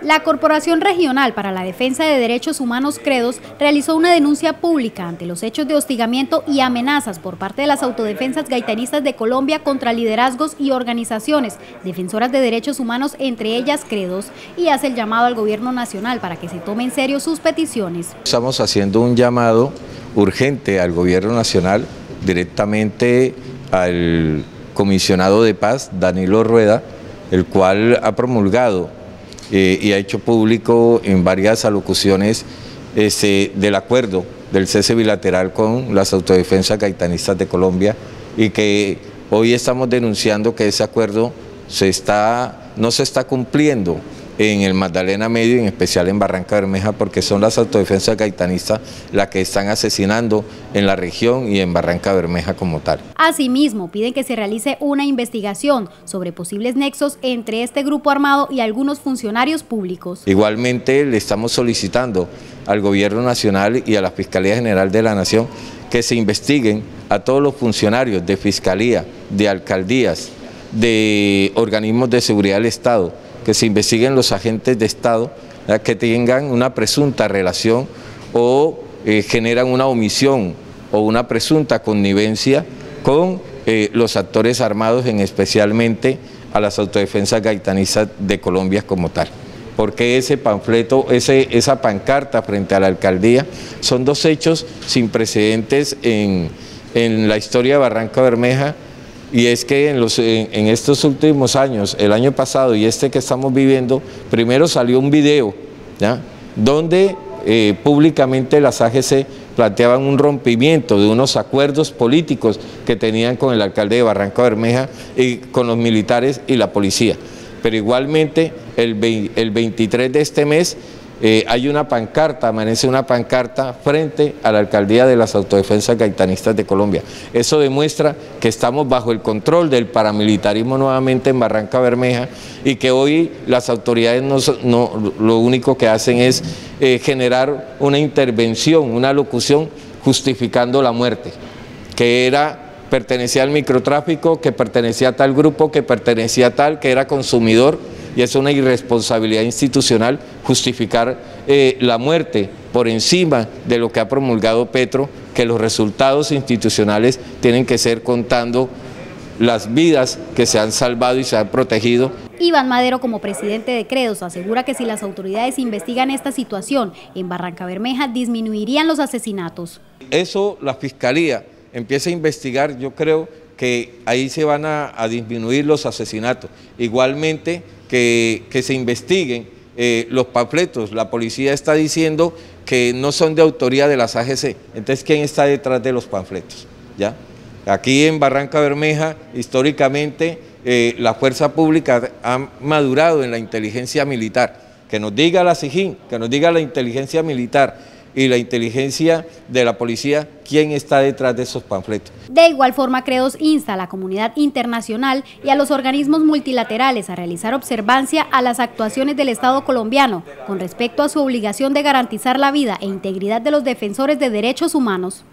La Corporación Regional para la Defensa de Derechos Humanos, Credhos, realizó una denuncia pública ante los hechos de hostigamiento y amenazas por parte de las Autodefensas Gaitanistas de Colombia contra liderazgos y organizaciones defensoras de derechos humanos, entre ellas Credhos, y hace el llamado al Gobierno Nacional para que se tome en serio sus peticiones. Estamos haciendo un llamado urgente al Gobierno Nacional, directamente al Comisionado de Paz, Danilo Rueda, el cual ha promulgado y ha hecho público en varias alocuciones del acuerdo del cese bilateral con las Autodefensas Gaitanistas de Colombia, y que hoy estamos denunciando que ese acuerdo no se está cumpliendo en el Magdalena Medio, y en especial en Barrancabermeja, porque son las Autodefensas Gaitanistas las que están asesinando en la región y en Barrancabermeja como tal. Asimismo, piden que se realice una investigación sobre posibles nexos entre este grupo armado y algunos funcionarios públicos. Igualmente, le estamos solicitando al Gobierno Nacional y a la Fiscalía General de la Nación que se investiguen a todos los funcionarios de Fiscalía, de alcaldías, de organismos de seguridad del Estado, que se investiguen los agentes de Estado que tengan una presunta relación o generan una omisión o una presunta connivencia con los actores armados, en especialmente a las Autodefensas Gaitanistas de Colombia como tal. Porque ese panfleto, esa pancarta frente a la alcaldía, son dos hechos sin precedentes en la historia de Barrancabermeja. Y es que en estos últimos años, el año pasado y este que estamos viviendo, primero salió un video, ¿ya?, donde públicamente las AGC planteaban un rompimiento de unos acuerdos políticos que tenían con el alcalde de Barrancabermeja y con los militares y la policía. Pero igualmente el 23 de este mes hay una pancarta, amanece una pancarta frente a la alcaldía de las Autodefensas Gaitanistas de Colombia. Eso demuestra que estamos bajo el control del paramilitarismo nuevamente en Barrancabermeja, y que hoy las autoridades lo único que hacen es generar una intervención, una locución justificando la muerte, que pertenecía al microtráfico, que pertenecía a tal grupo, que pertenecía a tal, que era consumidor. Y es una irresponsabilidad institucional justificar la muerte por encima de lo que ha promulgado Petro, que los resultados institucionales tienen que ser contando las vidas que se han salvado y se han protegido. Iván Madero, como presidente de Credhos, asegura que si las autoridades investigan esta situación en Barrancabermeja, disminuirían los asesinatos. Eso la Fiscalía empieza a investigar, yo creo que ahí se van a disminuir los asesinatos. Igualmente, que se investiguen los panfletos. La policía está diciendo que no son de autoría de las AGC. Entonces, ¿quién está detrás de los panfletos? ¿Ya? Aquí en Barrancabermeja, históricamente, la fuerza pública ha madurado en la inteligencia militar. Que nos diga la SIJIN, que nos diga la inteligencia militar y la inteligencia de la policía, ¿quién está detrás de esos panfletos? De igual forma, Credhos insta a la comunidad internacional y a los organismos multilaterales a realizar observancia a las actuaciones del Estado colombiano con respecto a su obligación de garantizar la vida e integridad de los defensores de derechos humanos.